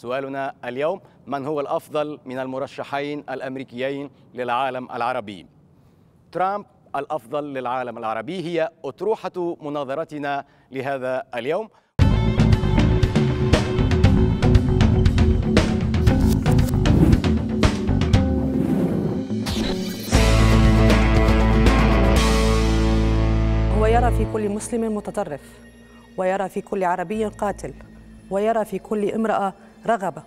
سؤالنا اليوم: من هو الأفضل من المرشحين الأمريكيين للعالم العربي؟ ترامب الأفضل للعالم العربي، هي أطروحة مناظرتنا لهذا اليوم. ويرى في كل مسلم متطرف، ويرى في كل عربي قاتل، ويرى في كل امرأة رغبة.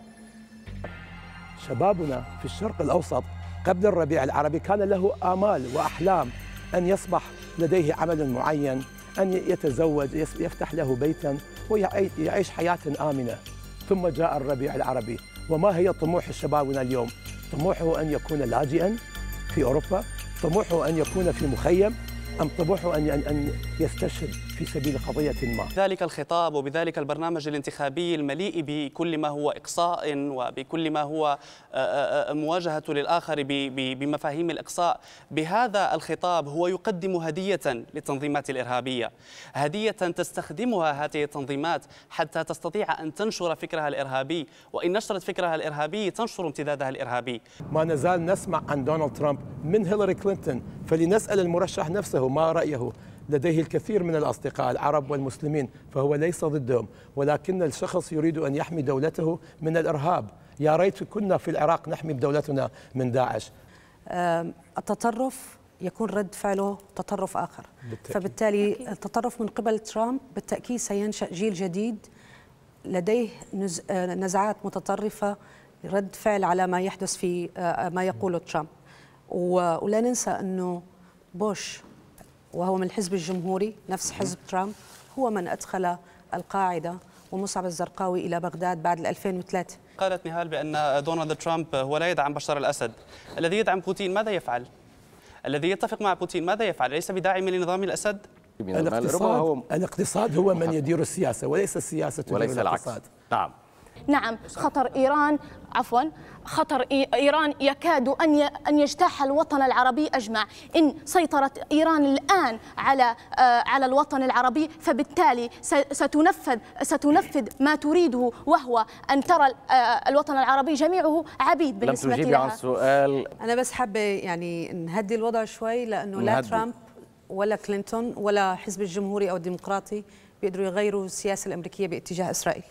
شبابنا في الشرق الأوسط قبل الربيع العربي كان له آمال وأحلام، أن يصبح لديه عمل معين، أن يتزوج، يفتح له بيتا ويعيش حياة آمنة. ثم جاء الربيع العربي، وما هي طموح شبابنا اليوم؟ طموحه أن يكون لاجئا في أوروبا، طموحه أن يكون في مخيم، أم طموحه أن يستشهد في سبيل قضية ما؟ ذلك الخطاب وبذلك البرنامج الانتخابي المليء بكل ما هو إقصاء وبكل ما هو مواجهة للآخر بمفاهيم الإقصاء، بهذا الخطاب هو يقدم هدية للتنظيمات الإرهابية، هدية تستخدمها هذه التنظيمات حتى تستطيع أن تنشر فكرها الإرهابي، وإن نشرت فكرها الإرهابي تنشر امتدادها الإرهابي. ما نزال نسمع عن دونالد ترامب من هيلاري كلينتون، فلنسأل المرشح نفسه ما رأيه. لديه الكثير من الأصدقاء العرب والمسلمين، فهو ليس ضدهم، ولكن الشخص يريد أن يحمي دولته من الإرهاب. يا ريت كنا في العراق نحمي دولتنا من داعش. التطرف يكون رد فعله تطرف آخر بالتأكيد. فبالتالي التطرف من قبل ترامب بالتأكيد سينشأ جيل جديد لديه نزعات متطرفة، رد فعل على ما يحدث في ما يقوله ترامب. ولا ننسى أنه بوش، وهو من الحزب الجمهوري نفس حزب ترامب، هو من أدخل القاعدة ومصعب الزرقاوي إلى بغداد بعد 2003. قالت نهال بأن دونالد ترامب هو لا يدعم بشار الأسد. الذي يدعم بوتين ماذا يفعل؟ الذي يتفق مع بوتين ماذا يفعل؟ ليس بداعم لنظام الأسد؟ الاقتصاد هو من يدير السياسة، وليس السياسة وليس الاقتصاد. نعم نعم، خطر إيران يكاد أن يجتاح الوطن العربي أجمع. إن سيطرت إيران الآن على الوطن العربي، فبالتالي ستنفذ ما تريده، وهو أن ترى الوطن العربي جميعه عبيد بالنسبة لها. لم تجيبي عن السؤال. أنا بس حابة يعني نهدي الوضع شوي، لأنه لا ترامب ولا كلينتون ولا حزب الجمهوري أو الديمقراطي بيقدروا يغيروا السياسة الأمريكية باتجاه إسرائيل.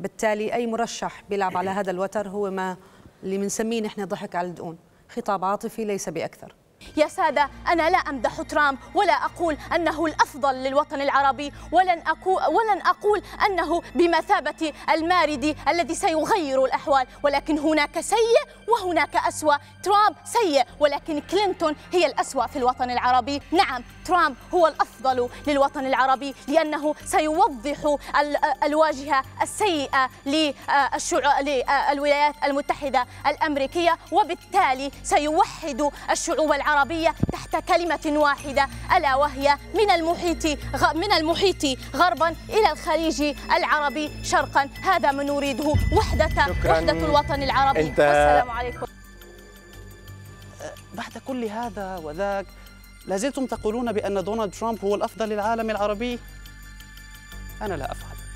بالتالي أي مرشح بيلعب على هذا الوتر هو ما اللي بنسميه نحن ضحك على الدقون، خطاب عاطفي ليس بأكثر. يا سادة، أنا لا أمدح ترامب، ولا أقول أنه الأفضل للوطن العربي، ولن أقول أنه بمثابة الماردي الذي سيغير الأحوال، ولكن هناك سيء وهناك أسوأ. ترامب سيء، ولكن كلينتون هي الأسوأ في الوطن العربي. نعم، ترامب هو الأفضل للوطن العربي، لأنه سيوضح الواجهة السيئة للولايات المتحدة الأمريكية، وبالتالي سيوحد الشعوب العربية تحت كلمة واحدة، ألا وهي من المحيط غربا إلى الخليج العربي شرقا. هذا ما نريده، وحدة الوطن العربي. والسلام عليكم. بعد كل هذا وذاك لازلتم تقولون بأن دونالد ترامب هو الأفضل للعالم العربي؟ أنا لا أفهم.